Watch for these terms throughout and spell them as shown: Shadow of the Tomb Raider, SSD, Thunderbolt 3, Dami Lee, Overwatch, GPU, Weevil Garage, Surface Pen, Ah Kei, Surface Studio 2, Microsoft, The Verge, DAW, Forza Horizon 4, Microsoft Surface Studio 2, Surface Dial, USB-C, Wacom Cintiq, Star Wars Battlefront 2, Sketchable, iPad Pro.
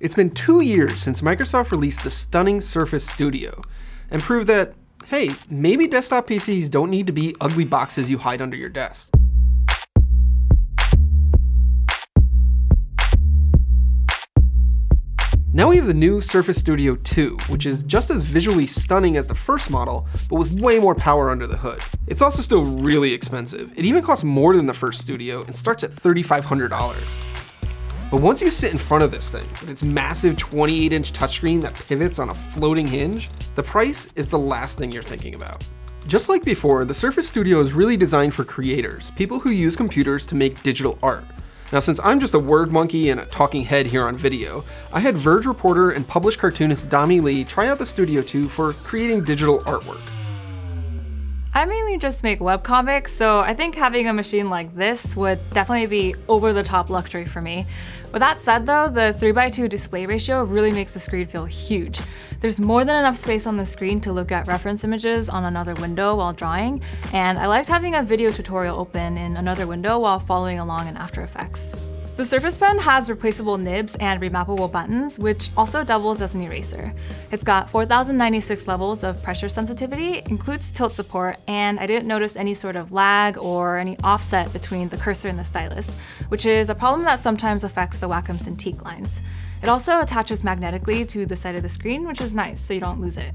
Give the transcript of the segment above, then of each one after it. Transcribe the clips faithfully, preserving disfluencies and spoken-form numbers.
It's been two years since Microsoft released the stunning Surface Studio and proved that, hey, maybe desktop P Cs don't need to be ugly boxes you hide under your desk. Now we have the new Surface Studio two, which is just as visually stunning as the first model, but with way more power under the hood. It's also still really expensive. It even costs more than the first Studio and starts at three thousand five hundred dollars. But once you sit in front of this thing, with its massive twenty-eight inch touchscreen that pivots on a floating hinge, the price is the last thing you're thinking about. Just like before, the Surface Studio is really designed for creators, people who use computers to make digital art. Now, since I'm just a word monkey and a talking head here on video, I had Verge reporter and published cartoonist Dami Lee try out the Studio two for creating digital artwork. I mainly just make webcomics, so I think having a machine like this would definitely be over-the-top luxury for me. With that said though, the three by two display ratio really makes the screen feel huge. There's more than enough space on the screen to look at reference images on another window while drawing, and I liked having a video tutorial open in another window while following along in After Effects. The Surface Pen has replaceable nibs and remappable buttons, which also doubles as an eraser. It's got four thousand ninety-six levels of pressure sensitivity, includes tilt support, and I didn't notice any sort of lag or any offset between the cursor and the stylus, which is a problem that sometimes affects the Wacom Cintiq lines. It also attaches magnetically to the side of the screen, which is nice so you don't lose it.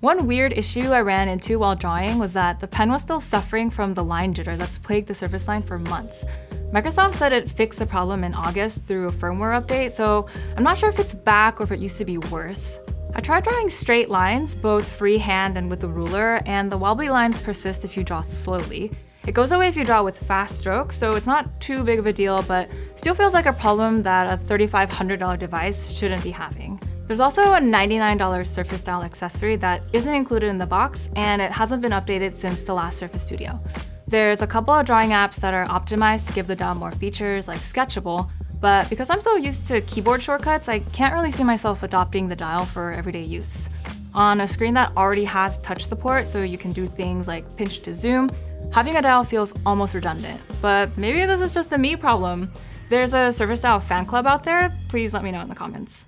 One weird issue I ran into while drawing was that the pen was still suffering from the line jitter that's plagued the Surface line for months. Microsoft said it fixed the problem in August through a firmware update, so I'm not sure if it's back or if it used to be worse. I tried drawing straight lines, both freehand and with the ruler, and the wobbly lines persist if you draw slowly. It goes away if you draw with fast strokes, so it's not too big of a deal, but still feels like a problem that a three thousand five hundred dollar device shouldn't be having. There's also a ninety-nine dollar Surface Dial accessory that isn't included in the box, and it hasn't been updated since the last Surface Studio. There's a couple of drawing apps that are optimized to give the D A W more features, like Sketchable, but because I'm so used to keyboard shortcuts, I can't really see myself adopting the Dial for everyday use. On a screen that already has touch support, so you can do things like pinch to zoom, having a Dial feels almost redundant, but maybe this is just a me problem. If there's a Surface Dial fan club out there, please let me know in the comments.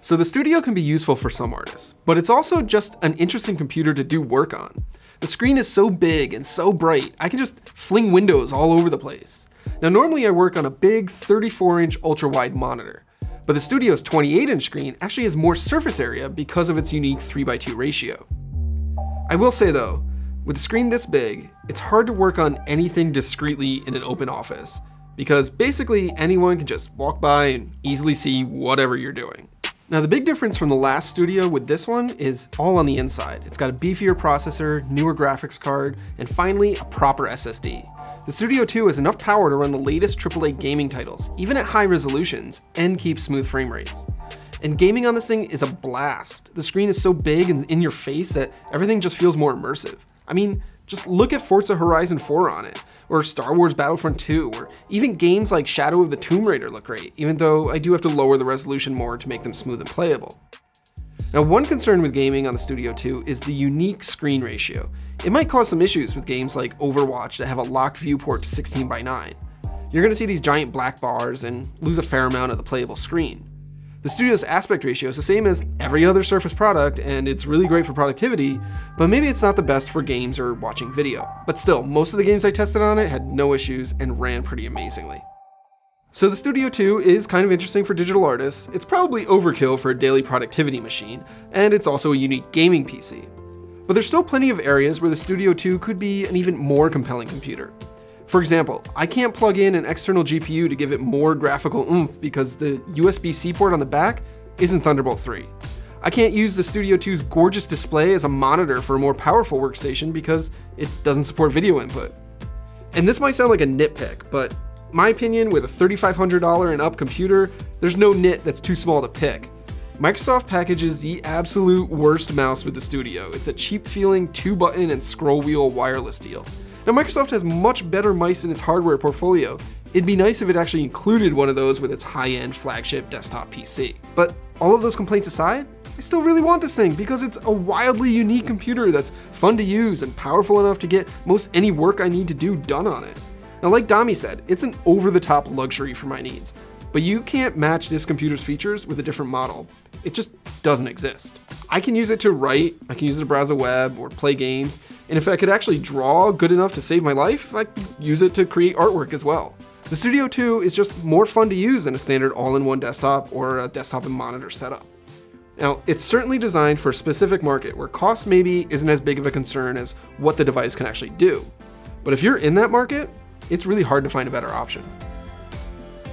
So the Studio can be useful for some artists, but it's also just an interesting computer to do work on. The screen is so big and so bright, I can just fling windows all over the place. Now normally I work on a big thirty-four inch ultra-wide monitor, but the Studio's twenty-eight inch screen actually has more surface area because of its unique three by two ratio. I will say though, with a screen this big, it's hard to work on anything discreetly in an open office, because basically anyone can just walk by and easily see whatever you're doing. Now the big difference from the last Studio with this one is all on the inside. It's got a beefier processor, newer graphics card, and finally a proper S S D. The Studio two has enough power to run the latest triple A gaming titles, even at high resolutions, and keep smooth frame rates. And gaming on this thing is a blast. The screen is so big and in your face that everything just feels more immersive. I mean, just look at Forza Horizon four on it, or Star Wars Battlefront two, or even games like Shadow of the Tomb Raider look great, even though I do have to lower the resolution more to make them smooth and playable. Now, one concern with gaming on the Studio two is the unique screen ratio. It might cause some issues with games like Overwatch that have a locked viewport to sixteen by nine. You're gonna see these giant black bars and lose a fair amount of the playable screen. The Studio's aspect ratio is the same as every other Surface product, and it's really great for productivity, but maybe it's not the best for games or watching video. But still, most of the games I tested on it had no issues and ran pretty amazingly. So the Studio two is kind of interesting for digital artists, it's probably overkill for a daily productivity machine, and it's also a unique gaming P C. But there's still plenty of areas where the Studio two could be an even more compelling computer. For example, I can't plug in an external G P U to give it more graphical oomph because the U S B C port on the back isn't Thunderbolt three. I can't use the Studio two's gorgeous display as a monitor for a more powerful workstation because it doesn't support video input. And this might sound like a nitpick, but my opinion, with a three thousand five hundred dollar and up computer, there's no nit that's too small to pick. Microsoft packages the absolute worst mouse with the Studio. It's a cheap-feeling two-button and scroll-wheel wireless deal. Now, Microsoft has much better mice in its hardware portfolio. It'd be nice if it actually included one of those with its high-end flagship desktop P C. But all of those complaints aside, I still really want this thing because it's a wildly unique computer that's fun to use and powerful enough to get most any work I need to do done on it. Now, like Dami said, it's an over-the-top luxury for my needs, But you can't match this computer's features with a different model. It just doesn't exist. I can use it to write, I can use it to browse the web or play games, and if I could actually draw good enough to save my life, I'd use it to create artwork as well. The Studio two is just more fun to use than a standard all-in-one desktop or a desktop and monitor setup. Now, it's certainly designed for a specific market where cost maybe isn't as big of a concern as what the device can actually do. But if you're in that market, it's really hard to find a better option.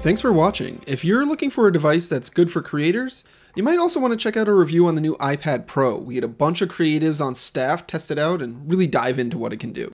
Thanks for watching. If you're looking for a device that's good for creators, you might also want to check out a review on the new iPad Pro. We had a bunch of creatives on staff test it out and really dive into what it can do.